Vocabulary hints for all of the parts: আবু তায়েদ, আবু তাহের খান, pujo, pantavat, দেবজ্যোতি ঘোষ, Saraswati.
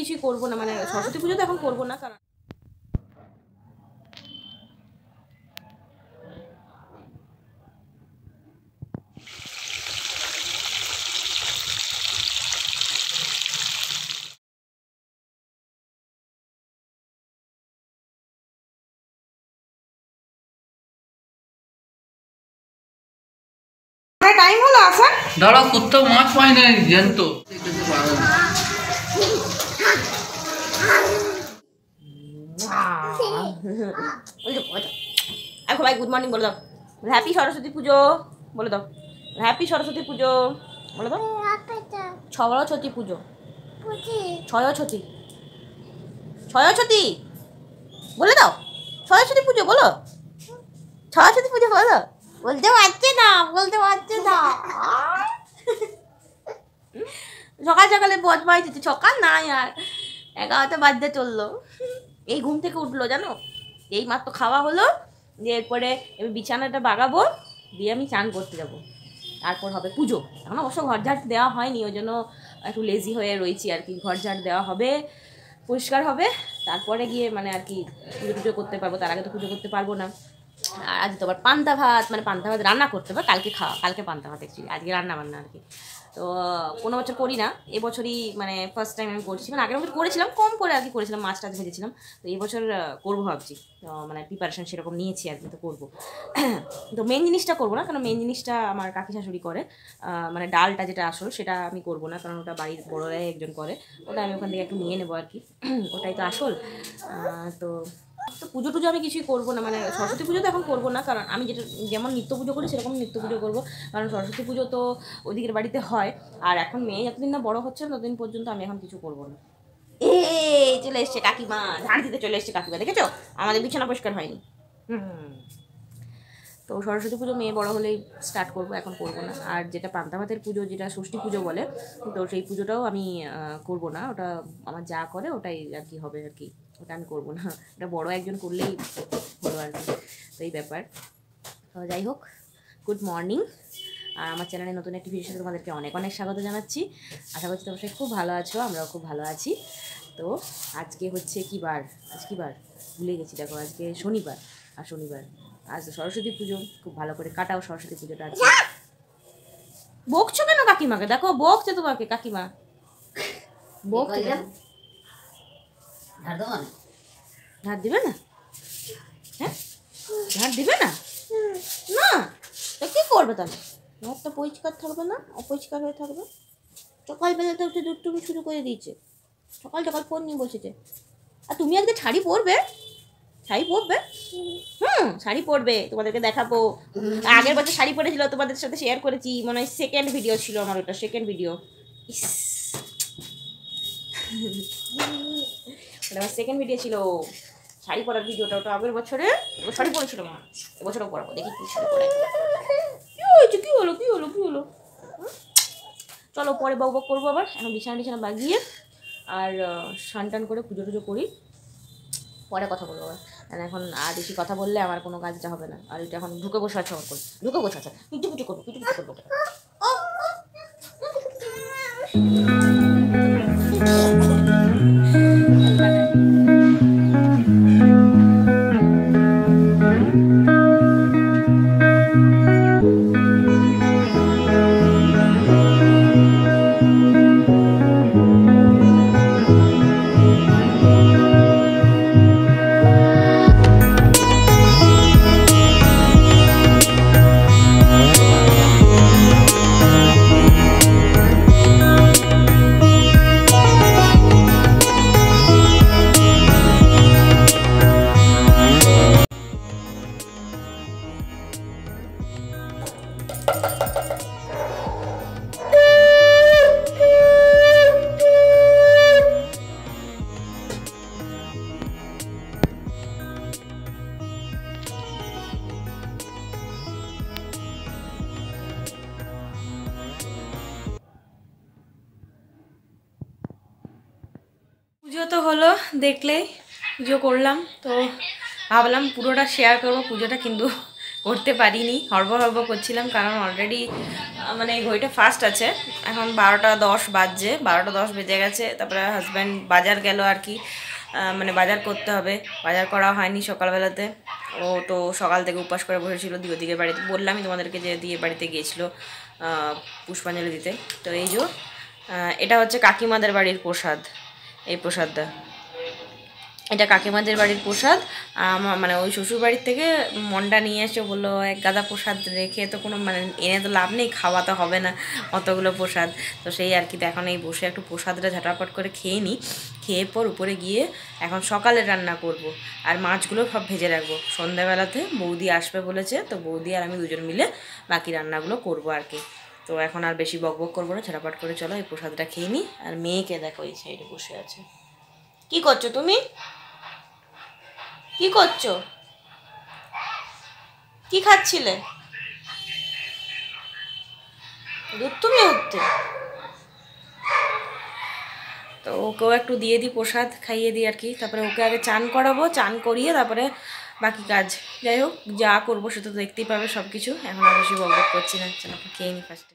কিছুই করব না, মানে সরস্বতী পুজো তো এখন করব না, কারণ টাইম হলো আসা ধরো কুত্তো মাছ পায় না জন্তু এখন ভাই গুড মর্নিং বলে দাও, হ্যাপি সরস্বতী পুজো বলে দাও, হ্যাপি সরস্বতী পুজো বলে দাও, সরস্বতী পুজো সরস্বতী সরস্বতী বলে দাও, সরস্বতী পুজো বলো, সরস্বতী পুজো বলে দাও, বলতে পারছে না, বলতে পারছে না, সকাল সকালে বদমাই দিচ্ছে, সকাল নাই আর 11টা বাজতে চললো, এই ঘুম থেকে উঠলো জানো, এই মাত্র খাওয়া হলো, এরপরে আমি বিছানাটা বাগাবো, দিয়ে আমি চান করতে যাবো, তারপর হবে পুজো। এখন অবশ্য ঘর ঝাড় দেওয়া হয়নি, ওই জন্য একটু লেজি হয়ে রয়েছি আর কি, ঘর ঝাড় দেওয়া হবে, পরিষ্কার হবে, তারপরে গিয়ে মানে আর কি পুজো টুজো করতে পারবো, তার আগে তো পুজো করতে পারবো না। আর আজ তো আবার পান্তা ভাত, মানে পান্তা ভাত রান্না করতে হবে, কালকে খাওয়া, কালকে পান্তা ভাত অ্যাকচুয়ালি, আজকে রান্না বান্না আর কি, তো কোনো বছর করি না, এবছরই মানে ফার্স্ট টাইম আমি করছি, মানে আগের বছর করেছিলাম কম করে আর কি করেছিলাম, মাছ টাছ ভেজেছিলাম, তো এবছর করবো ভাবছি, তো মানে প্রিপারেশন সেরকম নিয়েছি আর কি, তো করবো, তো মেন জিনিসটা করবো না, কারণ মেন জিনিসটা আমার কাকি শাশুড়ি করে, মানে ডালটা যেটা আসল সেটা আমি করবো না, কারণ ওটা বাড়ির বড়োরাই একজন করে, ওটা আমি ওখান থেকে একটু নিয়ে নেবো আর কি, ওটাই তো আসল। তো তো পুজো টুজো আমি কিছুই করবো না, মানে সরস্বতী পুজো তো এখন করবো না, কারণ আমি যেটা যেমন নিত্য পুজো করি সেরকম নিত্য পুজো করবো, কারণ সরস্বতী পুজো তো ওদিকের বাড়িতে হয়, আর এখন মেয়ে যতদিন না বড়ো হচ্ছে ততদিন পর্যন্ত আমি এখন কিছু করবো না। এই চলে এসছে কাকিমা, ঝাড় দিতে চলে এসছে কাকিমা, দেখেছো আমাদের বিছানা পরিষ্কার হয়নি। তো সরস্বতী পুজো মেয়ে বড়ো হলেই স্টার্ট করবো, এখন করবো না। আর যেটা পান্তা ভাতের পুজো, যেটা ষষ্ঠী পুজো বলে, তো সেই পুজোটাও আমি করবো না, ওটা আমার যা করে ওটাই আর কি হবে আর কি, ওটা আমি করবো না, ওটা বড়ো একজন করলেই হলো আর কি, তো এই ব্যাপার। তো যাই হোক, গুড মর্নিং, আর আমার চ্যানেলে নতুন একটি ভিডিওর সাথে তোমাদেরকে অনেক অনেক স্বাগত জানাচ্ছি, আশা করছি তোমরা খুব ভালো আছো, আমরাও খুব ভালো আছি। তো আজকে হচ্ছে কী বার, আজ কী বার ভুলে গেছি, দেখো আজকে শনিবার, আর শনিবার আজ সরস্বতী পুজো, খুব ভালো করে কাটাও সরস্বতী পুজোটা। আছে বকছো কেন কাকিমাকে, দেখো বকছে তোমাকে কাকিমা, বকছে কেন, ধার দিবে না, হ্যাঁ ধার দিবে না, না কি করবে তাহলে, ঘরটা পরিষ্কার থাকবে না, অপরিষ্কার হয়ে থাকবে, সকালবেলা তো একটু দুষ্টুমি শুরু করে দিয়েছে, সকাল সকাল ফোন নিয়ে বসেছে। আর তুমি আজকে শাড়ি পরবে, শাড়ি পরবে, শাড়ি পরবে, তোমাদেরকে দেখাবো, আগের বছর শাড়ি পরেছিল, তোমাদের সাথে শেয়ার করেছি, মনে হয় সেকেন্ড ভিডিও ছিল আমার, ওটা সেকেন্ড ভিডিও, ওটা আমার সেকেন্ড ভিডিও ছিল, শাড়ি পরার ভিডিওটা, ওটা আগের বছরে শাড়ি পরেছিল মা, এবছরও পরাবো, দেখি কি শাড়ি পরে, কী হয়েছে, কী হলো, কী হলো, কী হলো, চলো পরে বকবক করবো আবার, এখন বিছানা টিছানা বাগিয়ে আর স্নান টান করে পুজো টুজো করি, পরে কথা বলবো আবার, কারণ এখন আর বেশি কথা বললে আমার কোনো কাজটা হবে না, আর এটা এখন ঢুকে বসে আছে, আমার ঢুকে বসে আছে, কিছু কিছু করবো, কিছু কিছু করবো। পুজো তো হলো, দেখলেই পুজো করলাম, তো ভাবলাম পুরোটা শেয়ার করবো পুজোটা, কিন্তু করতে পারিনি, হরবর হরবর করছিলাম, কারণ অলরেডি মানে ঘড়িটা ফাস্ট আছে এখন 12টা 10 বাজে 12টা 10 বেজে গেছে তারপরে হাজবেন্ড বাজার গেল আর কি মানে বাজার করতে হবে বাজার করা হয়নি সকালবেলাতে ও তো সকাল থেকে উপোস করে বসেছিল দিদিকে বাড়িতে বললামই তোমাদেরকে যে দিয়ে বাড়িতে গিয়েছিল পুষ্পাঞ্জলি দিতে তো এই যে এটা হচ্ছে কাকিমাদের বাড়ির প্রসাদ এই প্রসাদটা এটা কাকিমাদের বাড়ির প্রসাদ মানে ওই শ্বশুর বাড়ি থেকে মনটা নিয়ে এসে বলল এক গাদা প্রসাদ রেখে তো কোনো মানে এনে তো লাভ নেই খাওয়াতে হবে না অতগুলো প্রসাদ তো সেই আর কি এখন এই বসে একটু প্রসাদটা ঝাটাপট করে খেয়ে নিই খেয়ে পর উপরে গিয়ে এখন সকালে রান্না করব আর মাছগুলো সব ভেজে রাখবো সন্ধ্যাবেলাতে বৌদি আসবে বলেছে তো বৌদি আর আমি দুজন মিলে বাকি রান্নাগুলো করব আর কি তো এখন আর বেশি বকবক করব না ঝাটাপট করে চলো এই প্রসাদটা খেয়ে নিই আর মেয়েকে দেখো এই সাইডে বসে আছে কি করছো তুমি কি করছো কি খাচ্ছিলে দুধ তুমি উঠতে তো ওকেও একটু দিয়ে দিই প্রসাদ খাইয়ে দিই আর কি তারপরে ওকে আগে চান করাবো চান করিয়ে তারপরে বাকি কাজ যাই হোক যা করবো সেটা তো দেখতেই পাবে সব কিছু এখন আর বেশি বকবক করছি না চলো খেয়ে নিই ফার্স্টে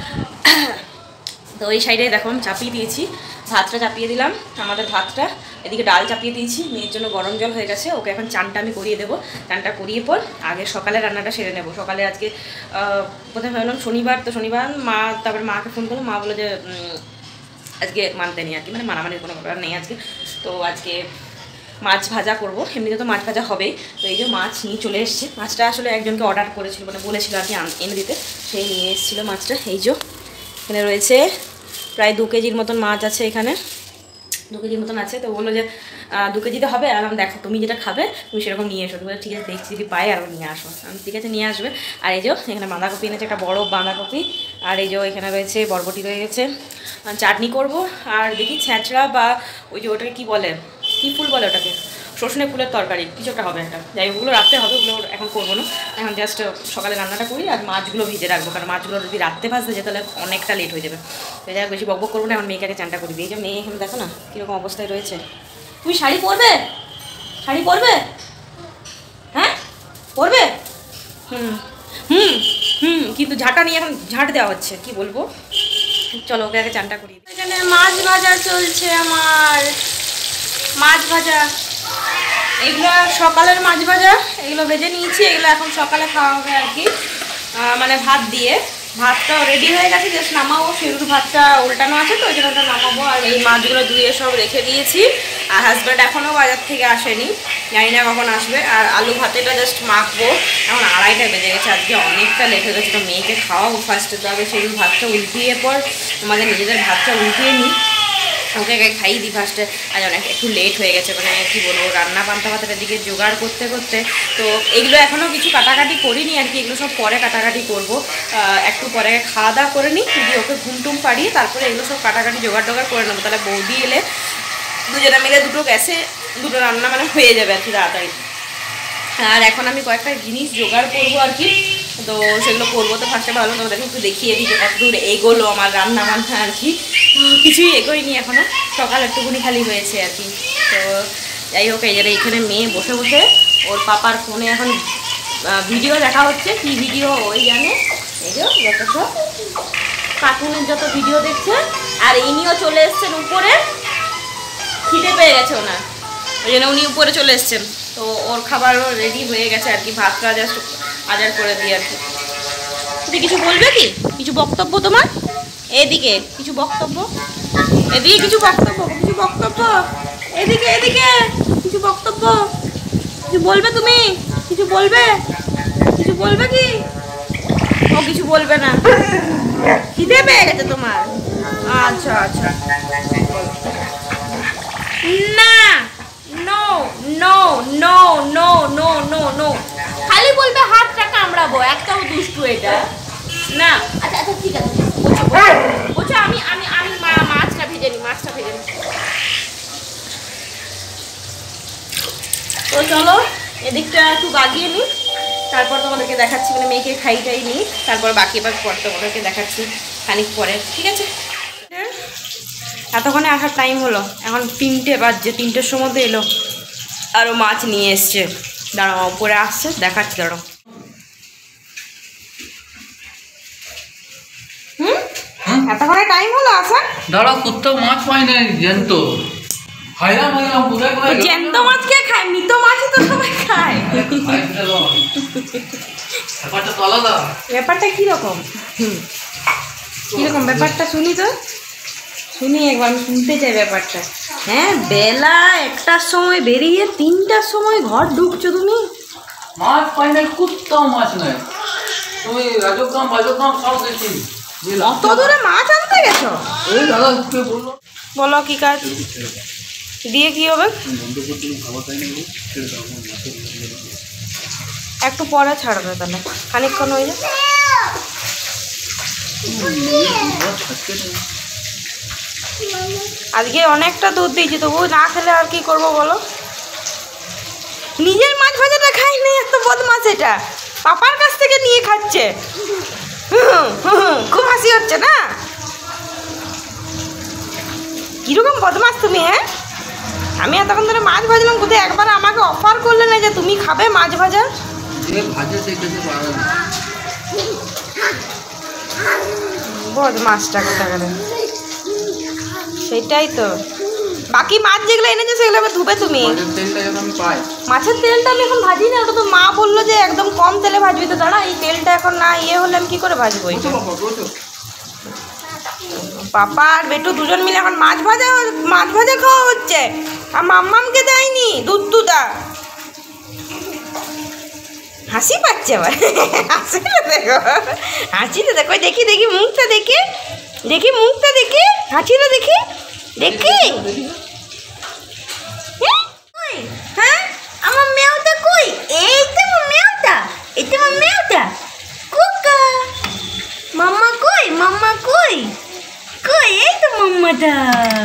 তো এই সাইডে দেখো আমি চাপিয়ে দিয়েছি ভাতটা চাপিয়ে দিলাম আমাদের ভাতটা এদিকে ডাল চাপিয়ে দিয়েছি মেয়ের জন্য গরম জল হয়ে গেছে ওকে এখন চানটা আমি করিয়ে দেবো চানটা করিয়ে পর আগে সকালে রান্নাটা সেরে নেব সকালে আজকে প্রথমে ভাবলাম শনিবার তো শনিবার মা তারপরে মাকে ফোন করলো মা বললো যে আজকে মানতে নেই আর কি মানে মানামানির কোনো ব্যাপার নেই আজকে তো আজকে মাছ ভাজা করব এমনিতে তো মাছ ভাজা হবেই তো এই যে মাছ নিয়ে চলে এসেছি মাছটা আসলে একজনকে অর্ডার করেছিল মানে বলেছিল আর কি এনে দিতে সেই নিয়ে এসেছিলো মাছটা এই যে এখানে রয়েছে প্রায় 2 কেজির মতন মাছ আছে এখানে 2 কেজির মতন আছে তো বললো যে 2 কেজিতে হবে আর আমি দেখো তুমি যেটা খাবে তুমি সেরকম নিয়ে এসো বলে ঠিক আছে দেখছি যদি পাই আর নিয়ে আসো আমি ঠিক আছে নিয়ে আসবে আর এই যে এখানে বাঁধাকপি এনেছে একটা বড় বাঁধাকপি আর এই যে এখানে রয়েছে বরবটি রয়ে গেছে চাটনি করব আর দেখি ছ্যাঁচড়া বা ওই যে ওটাকে কী বলে কী ফুল বলে ওটাকে সর্ষে ফুলের তরকারি কিছুটা হবে একটা যাই ওগুলো রাখতে হবে ওগুলো এখন করবো না এখন জাস্ট সকালে রান্নাটা করি আর মাছগুলো ভিজে রাখবো কারণ মাছগুলো যদি রাত্রে ভাজতে যায় তাহলে অনেকটা লেট হয়ে যাবে তাই যাই বেশি বকবক করবো না এখন মেয়েকে চানটা করি এই যে মেয়ে এখানে দেখো না কীরকম অবস্থায় রয়েছে তুমি শাড়ি পরবে শাড়ি পরবে হ্যাঁ পরবে হুম হুম হুম কিন্তু ঝাঁটা নিয়ে এখন ঝাঁট দেওয়া হচ্ছে কি বলবো চলো ওকে আগে চানটা করি এখানে মাছ ভাজা চলছে আমার মাছ ভাজা এগুলো সকালের মাছ ভাজা এগুলো ভেজে নিয়েছি এগুলো এখন সকালে খাওয়া হবে আর কি মানে ভাত দিয়ে ভাতটাও রেডি হয়ে গেছে জাস্ট নামাবো সেগুলো ভাতটা উল্টানো আছে তো ওই জন্য নামাবো আর এই মাছগুলো ধুয়ে সব রেখে দিয়েছি আর হাজব্যান্ড এখনও বাজার থেকে আসেনি জানি না কখন আসবে আর আলু ভাতেটা জাস্ট মাখবো এখন 2:30টা বেজে গেছে আজকে অনেকটা লেট হয়ে গেছে তো মেয়েকে খাওয়াবো ফার্স্টে তো আগে সেগুলো ভাতটা উল্টিয়ে পর আমাদের নিজেদের ভাতটা উল্টিয়ে নিই ওকে খাইয়ে দিই ফার্স্টে আজ অনেক একটু লেট হয়ে গেছে মানে কী বলবো রান্না পান্তা ভাতের দিকে জোগাড় করতে করতে তো এগুলো এখনও কিছু কাটাকাটি করিনি আর কি এগুলো সব পরে কাটাকাটি করবো একটু পরে খাওয়া দাওয়া করে নিই দিয়ে ওকে ঘুমটুম পাড়িয়ে তারপরে এগুলো সব কাটাকাটি জোগাড় করে নেবো তাহলে বৌদি এলে দুজনে মিলে দুটো গ্যাসে দুটো রান্না মানে হয়ে যাবে আর কি তাড়াতাড়ি আর এখন আমি কয়েকটা জিনিস জোগাড় করবো আর কি তো সেগুলো করবো তো ফার্স্টে ভালো তোমাদেরকে একটু দেখিয়ে দিই যে কত দূর এগোলো আমার রান্না বান্না আর কি কিছুই এগোয়নি এখনও সকাল একটুকুনি খালি হয়েছে আর কি তো যাই হোক এই যারা এখানে মেয়ে বসে বসে ওর পাপার ফোনে এখন ভিডিও দেখা হচ্ছে কি ভিডিও ওই জানে এই যে যথেষ্ট কার্টুনের যত ভিডিও দেখছে আর ইনিও চলে এসছেন উপরে খিদে পেয়ে গেছে ওনার ওই জন্য উনি উপরে চলে এসছেন তো ওর খাবারও রেডি হয়ে গেছে আর কি ভাতটা জাস্ট আদার করে দিই আর কি তুমি কিছু বলবে কি কিছু বক্তব্য তোমার? এদিকে কিছু বক্তব্য, এদিকে কিছু বক্তব্য, কিছু বক্তব্য, এদিকে এদিকে কিছু বক্তব্য, কিছু বলবে তুমি? কিছু বলবে? কিছু বলবে কি? ও কিছু বলবে না, খিদে পেয়ে গেছে তোমার? আচ্ছা আচ্ছা, না no no no no no no no, খালি বলবে হাতটা কামড়াবো, একটাও দুষ্টু এটা না। আচ্ছা আচ্ছা ঠিক আছে, বলছো আমি আমি আমি মাছটা ভেজে নিই, মাছটা ভেজে নিই। তো চলো এদিকটা একটু বাগিয়ে নিই, তারপর তোমাদেরকে দেখাচ্ছি, মানে মেয়েকে খাইটাই নিই, তারপর বাকি বাকি পর তোমাদেরকে দেখাচ্ছি খানিক পরে, ঠিক আছে? এতক্ষণে আসার টাইম হলো, এখন 3টে বাজছে, 3টের সময় এলো, আরও মাছ নিয়ে এসছে, দাঁড়াও উপরে আসছে দেখাচ্ছি, দাঁড়াও। এতক্ষণে টাইম হলো আসার, দাঁড়াও, কত মাছ পাই নাই জ্যান্ত, খাইলাম হইলাম পুরো করে, জ্যান্ত মাছ কে খায়? মৃত মাছই তো সবাই খায়। ব্যাপারটা তো আলাদা, ব্যাপারটা কীরকম? কীরকম ব্যাপারটা শুনি তো, শুনি একবার, আমি শুনতে চাই ব্যাপারটা। হ্যাঁ, বেলা 1টার সময় বেরিয়ে 3টার সময় ঘর ঢুকছো তুমি, মাছ পাই নাই, কত মাছ নাই তুমি, রাজকাম বাজকাম সব দেখি, অত দূরে মাছ আনতে গেছো? বলো কি কাজ দিয়ে কি হবে? একটু পরে ছাড়বে, তাহলে খানিকক্ষণ হয়ে যাবে। আজকে অনেকটা দুধ দিয়েছি, তবু না খেলে আর কি করবো বলো? নিজের মাছ ভাজাটা খাই নাই, এত বদমাশ, এটা পাপার কাছ থেকে নিয়ে খাচ্ছে, খুব হাসি হচ্ছে না? কিরকম বদমাশ তুমি! হ্যাঁ, আমি এতক্ষণ ধরে মাছ ভাজলাম, কোথায় একবার আমাকে অফার করলে না যে তুমি খাবে মাছ ভাজা? বদমাশটা কথা গেলে, সেটাই তো। বাকি মাছ যেগুলো এনেছে সেগুলো আবার ধুবে তুমি? মাছের তেলটা আমি এখন ভাজি না, ওটা তো মা বললো যে একদম কম তেলে ভাজবি, তো দাঁড়া এই তেলটা এখন না ইয়ে হলে আমি কী করে ভাজবো? পাপা আর বেটু দুজন মিলে এখন মাছ ভাজা, মাছ ভাজা খাওয়া হচ্ছে, আর মাম্মামকে দেয়নি দুধ, দুধা হাসি পাচ্ছে, আবার হাসিটা দেখো, হাসিটা দেখো, দেখি দেখি মুখটা, দেখি দেখি মুখটা, দেখি হাসিটা, দেখি দেখি, হ্যাঁ আমার মেয়েটা কই? এইটা আমার মেয়েটা, এটা আমার মেয়েটা, কুকা মাম্মা কই? মাম্মা কই? কই এই তো মাম্মাটা।